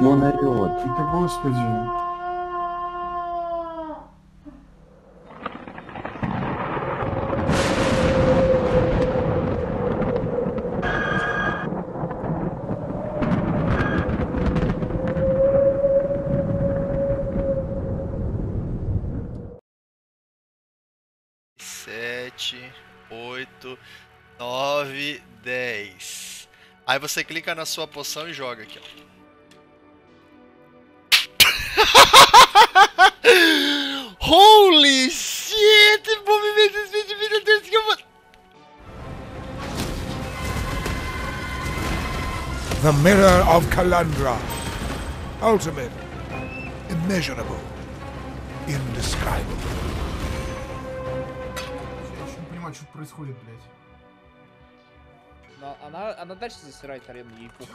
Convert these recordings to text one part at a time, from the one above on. Ну нарёт. Это господи. Aí você clica na sua poção e joga aqui, ó. Holy shit! Movimento de speed, vida, desde que eu vou... The Mirror of Kalandra. Ultimate. Immeasurable. Indescribable. Я ещё не понимаю, что происходит, блядь. Она дальше засирает аренду ей похуй.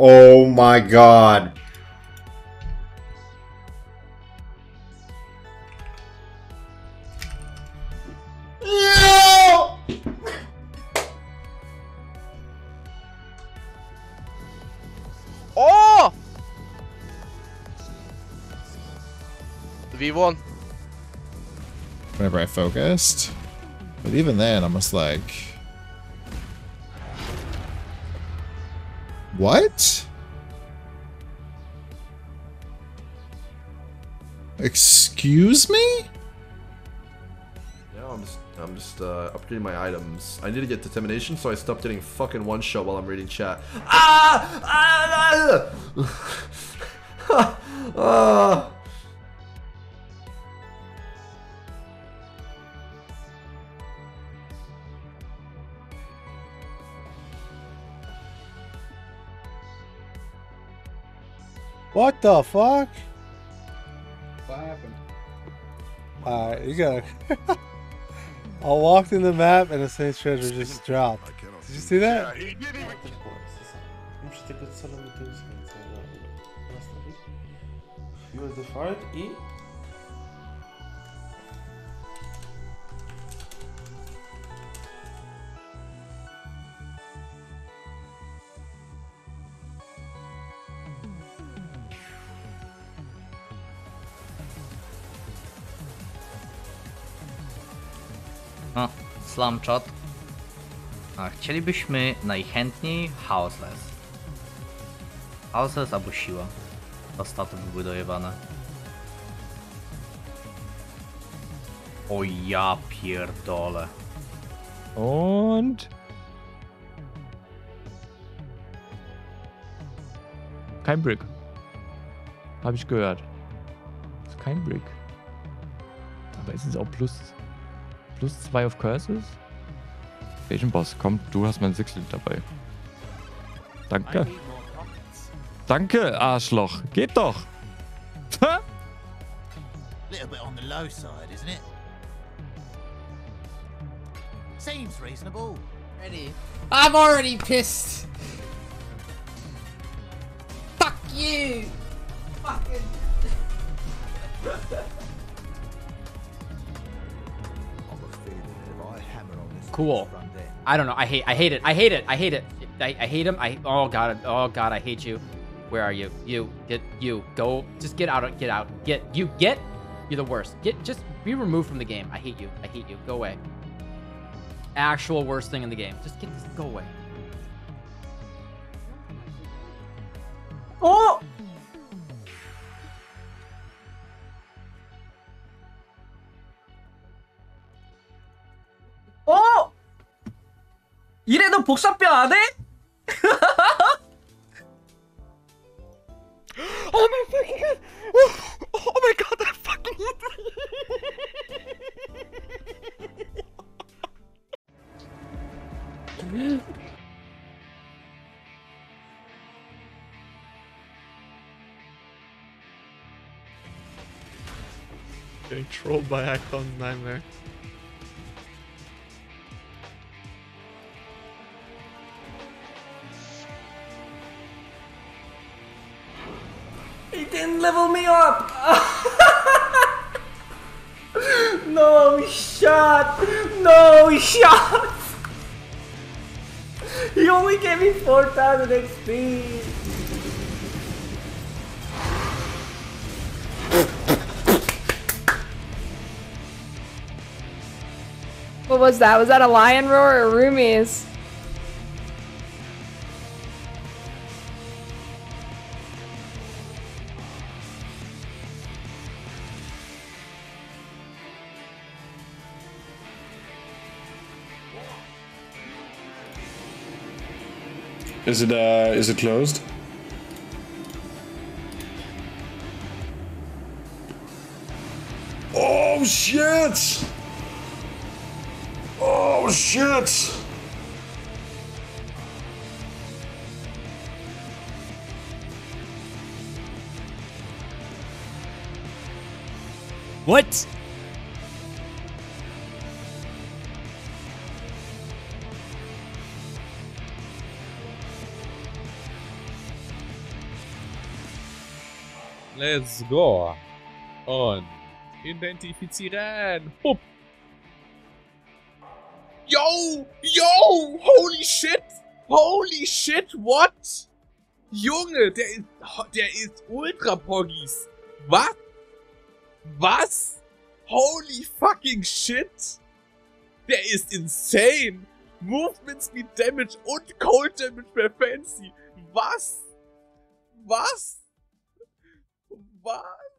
Oh my god. No! Oh! The V1. Whenever I focused. But even then, I'm just like... What? Excuse me? Yeah, I'm just upgrading my items. I need to get determination, so I stopped getting fucking one shot while I'm reading chat. Ah! Ah! What the fuck? What happened? Alright, you gotta... I walked in the map and the same treasure just dropped. Did you see that? Yeah, he didn't even... You were the fart, E? No, Slumshot. A chcielibyśmy najchętniej Houseless. Houseless albo siła. Ostatnie były dojebane. O ja pierdolę. Und? Kein Brick. Hab ich gehört. Ist kein Brick. Aber ist es auch plus 2 auf Curses? Welchen Boss? Komm, du hast mein Sixel dabei. Danke. Danke, Arschloch. Geht doch. Little bit on the low side, isn't it? Seems reasonable. Ready? I'm already pissed. Fuck you. Fucking. Cool. I don't know. I hate it. I hate him. Oh god, I hate you. Where are you? You go. Just get out. You're the worst. Just be removed from the game. I hate you. Go away. Actual worst thing in the game. Just go away. Oh! 어? 이래도 복사뼈 안 해? Oh my fucking god! Oh my god, I fucking hate it! getting trolled by Icon's Nightmare. He didn't level me up! No shot! No shot! He only gave me 4,000 XP! What was that? Was that a lion roar or Rumi's? Is it closed? Oh shit! Oh shit! What? Let's go on identifizieren. Hop. Yo! Yo! Holy shit! Holy shit, what? Junge, der ist ultra poggies. Was? Was? Holy fucking shit! Der ist insane! Movement Speed Damage und Cold Damage per Fancy. Was? Was? Was?